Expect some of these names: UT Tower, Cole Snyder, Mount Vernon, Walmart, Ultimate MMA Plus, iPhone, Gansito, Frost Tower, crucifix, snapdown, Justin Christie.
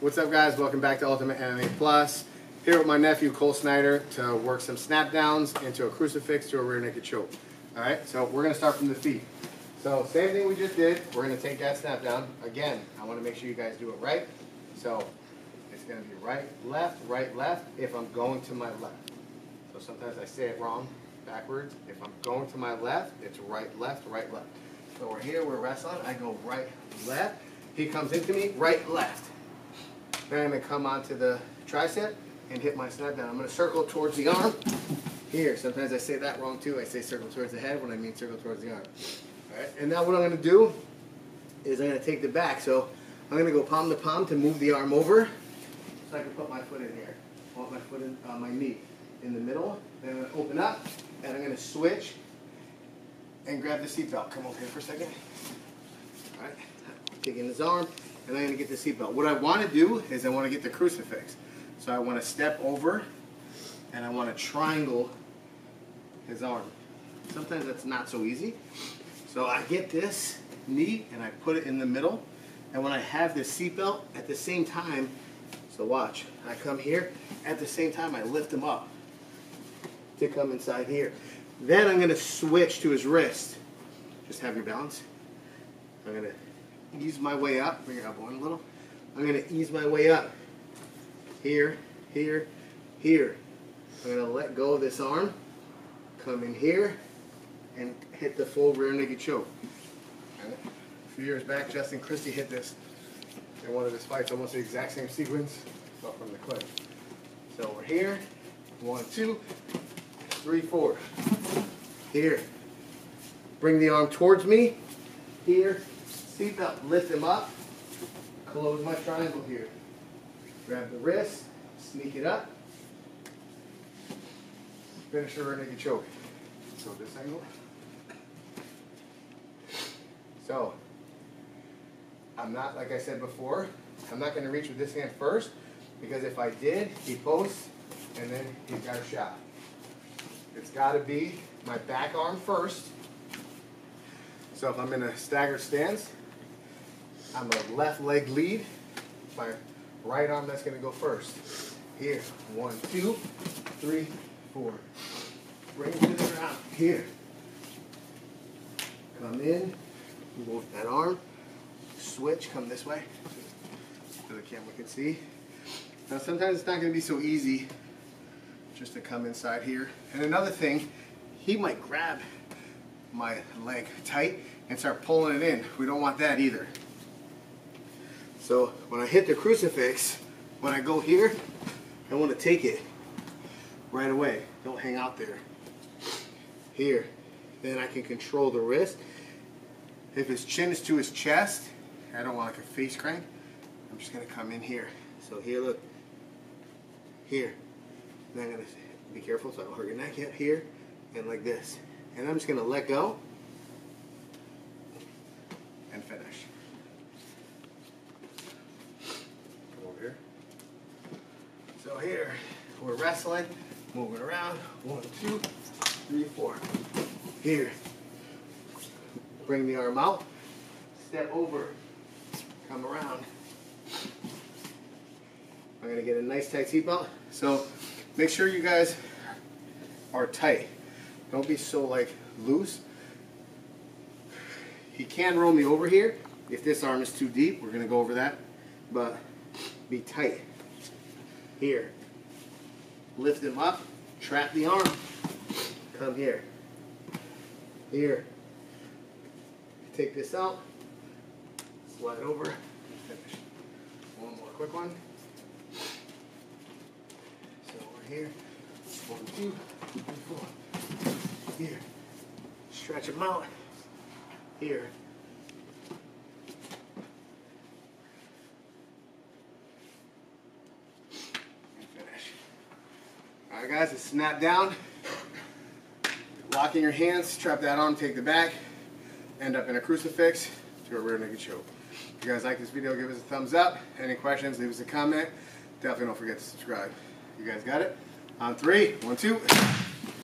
What's up, guys? Welcome back to Ultimate MMA Plus. Here with my nephew Cole Snyder to work some snap downs into a crucifix to a rear naked choke. All right, so we're going to start from the feet. So same thing we just did. We're going to take that snap down again. I want to make sure you guys do it right. So it's going to be right, left. If I'm going to my left, so sometimes I say it wrong, backwards. If I'm going to my left, it's right, left. So we're here. We're wrestling. I go right, left. He comes into me, right, left. Then I'm going to come onto the tricep and hit my snap down. I'm going to circle towards the arm here. Sometimes I say that wrong too. I say circle towards the head when I mean circle towards the arm. All right. And now what I'm going to do is I'm going to take the back. So I'm going to go palm to palm to move the arm over so I can put my foot in here. I want my foot in, my knee in the middle. Then I'm going to open up and I'm going to switch and grab the seatbelt. Come over here for a second. All right. Taking his arm. And I'm going to get the seatbelt. What I want to do is I want to get the crucifix. So I want to step over and I want to triangle his arm. Sometimes that's not so easy. So I get this knee and I put it in the middle. And when I have the seatbelt at the same time, so watch, I come here. At the same time, I lift him up to come inside here. Then I'm going to switch to his wrist. Just have your balance. I'm going to ease my way up. Bring your elbow in a little. I'm going to ease my way up. Here, here, here. I'm going to let go of this arm. Come in here and hit the full rear naked choke. Okay. A few years back, Justin Christie hit this in one of his fights. Almost the exact same sequence, but from the clip. So we're here. 1, 2, 3, 4. Here. Bring the arm towards me. Here. Seatbelt, lift him up, close my triangle here. Grab the wrist, sneak it up, finish the rear naked choke. So this angle. So, I'm not, like I said before, I'm not going to reach with this hand first, because if I did, he posts, and then he's got a shot. It's got to be my back arm first. So if I'm in a staggered stance, I'm a left leg lead, my right arm that's going to go first. Here, 1, 2, 3, 4. Bring it to the ground. Here. Come in, move that arm, switch, come this way so the camera can see. Now sometimes it's not going to be so easy just to come inside here. And another thing, he might grab my leg tight and start pulling it in. We don't want that either. So when I hit the crucifix, when I go here, I want to take it right away. Don't hang out there. Here. Then I can control the wrist. If his chin is to his chest, I don't want like a face crank. I'm just going to come in here. So here, look. Here. And I'm going to be careful so I don't hurt your neck yet. Here. And like this. And I'm just going to let go and finish. So here, we're wrestling, moving around, 1, 2, 3, 4. Here, bring the arm out, step over, come around. I'm going to get a nice tight seatbelt, so make sure you guys are tight. Don't be so like loose. He can roll me over here. If this arm is too deep, we're going to go over that, but be tight. Here, lift him up, trap the arm, come here, here, take this out, slide over, and finish. One more quick one. So we're here, 1, 2, 3, 4, here, stretch him out, here. Alright guys, it's snap down, lock in your hands, trap that arm, take the back, end up in a crucifix to a rear naked choke. If you guys like this video, give us a thumbs up. Any questions, leave us a comment. Definitely don't forget to subscribe. You guys got it? On 3, 1, 2.